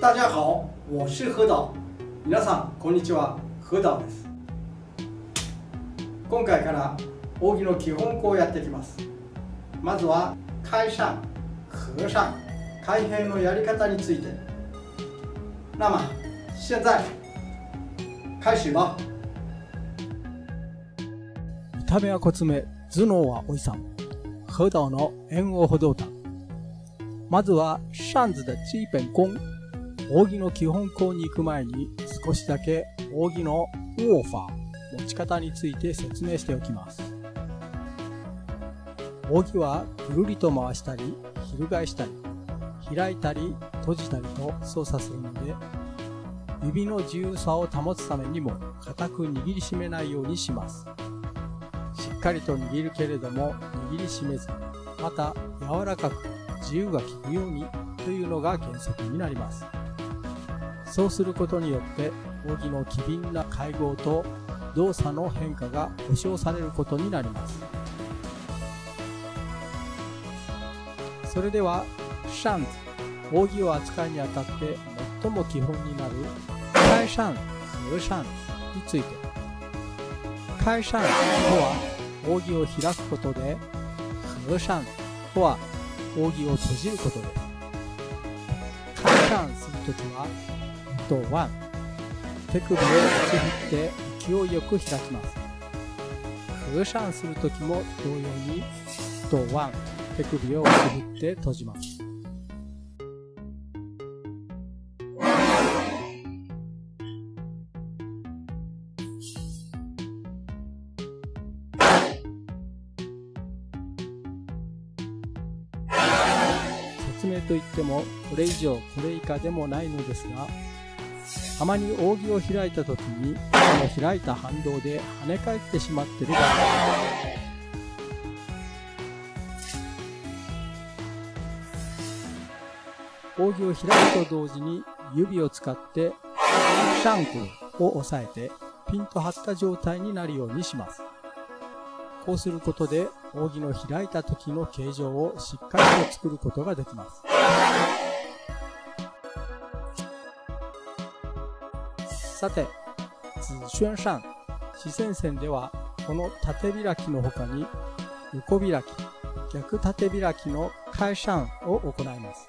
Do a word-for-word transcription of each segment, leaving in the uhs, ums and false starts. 大家好，我是何導。皆さんこんにちは、何導です。今回から扇の基本語をやっていきます。まずは開扇、合扇、開閉のやり方について。那么现在開始吧。見た目は小爪、頭脳はおいさん。何導の円をほどうた。まずは扇子的基本功。扇の基本功に行く前に少しだけ扇の握法、持ち方について説明しておきます。扇はぐるりと回したり、翻したり、開いたり、閉じたりと操作するので、指の自由さを保つためにも固く握りしめないようにします。しっかりと握るけれども握りしめず、また柔らかく自由が利くようにというのが原則になります。そうすることによって扇の機敏な会合と動作の変化が保証されることになります。それでは扇子、扇を扱いにあたって最も基本になる開扇、合扇について。開扇とは扇を開くことで、合扇とは扇を閉じることです。開扇するときは腕と腕、手首を打ち振って勢いよく開きます。合扇するときも同様に腕と腕、手首を打ち振って閉じます。説明といってもこれ以上これ以下でもないのですが、たまに扇を開いた時にその開いた反動で跳ね返ってしまっている場合、扇を開くと同時に指を使ってシャンクを押さえてピンと張った状態になるようにします。こうすることで扇の開いた時の形状をしっかりと作ることができます。さて、紫萱扇、四川扇ではこの縦開きの他に横開き、逆縦開きの開扇を行います。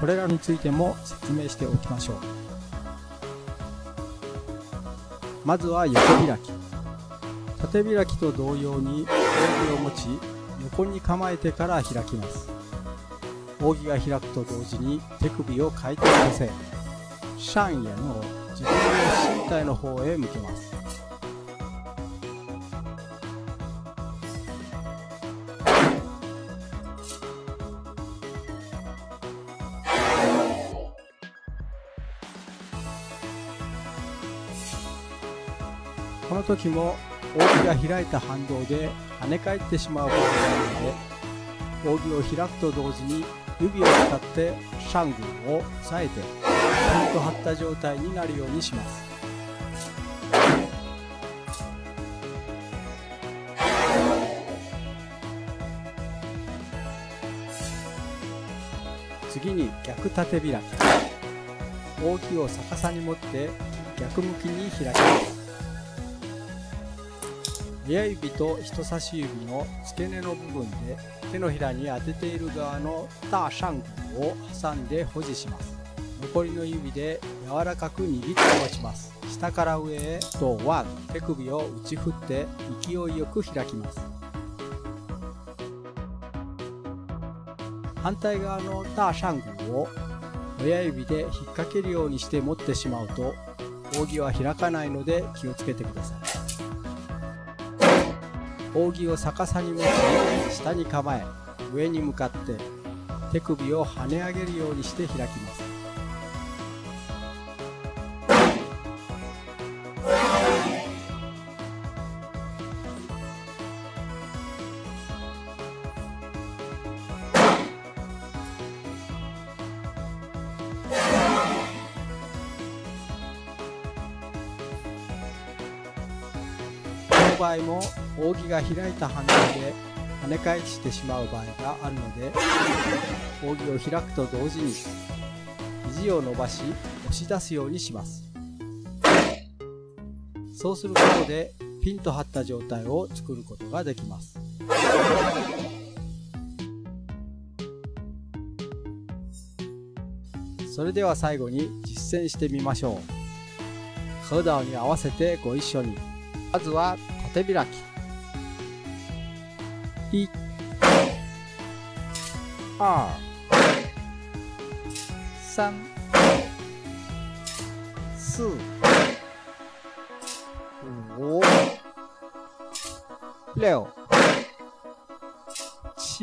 これらについても説明しておきましょう。まずは横開き。縦開きと同様に扇を持ち、横に構えてから開きます。扇が開くと同時に手首を回転させ、扇への自分の身体の方へ向けます。この時も扇が開いた反動で跳ね返ってしまう場合があるので、扇を開くと同時に指を使ってシャングを押さえてピンと張った状態になるようにします。次に逆縦開き。扇を逆さに持って逆向きに開きます。親指と人差し指の付け根の部分で手のひらに当てている側の大扇骨を挟んで保持します。残りの指で柔らかく握って持ちます。下から上へとワン、手首を打ち振って勢いよく開きます。反対側の大扇骨を親指で引っ掛けるようにして持ってしまうと扇は開かないので気をつけてください。扇を逆さに持ち、下に構え、上に向かって手首を跳ね上げるようにして開きます。この場合も扇が開いた反動で跳ね返してしまう場合があるので、扇を開くと同時に肘を伸ばし押し出すようにします。そうすることでピンと張った状態を作ることができます。それでは最後に実践してみましょう。歩道に合わせてご一緒に。まずは縦開き。いち に さん し ご ろく しち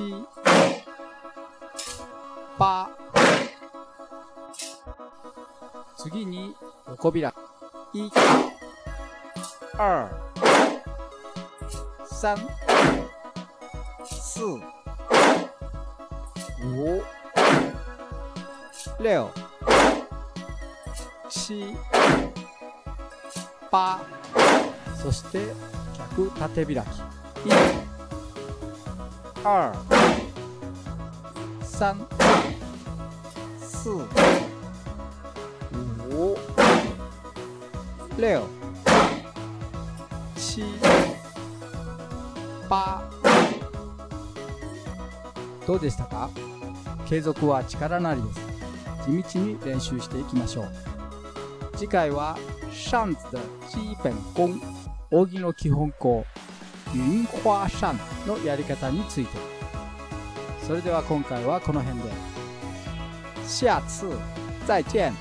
はち。次に横開き。いち に さん し ご ろく しち はち。そして逆縦開き。いち に さん し ご ろく しち はち。どうでしたか？継続は力なりです。地道に練習していきましょう。次回は扇子的基本功、扇の基本功、雲花扇のやり方について。それでは今回はこの辺で。下次再见。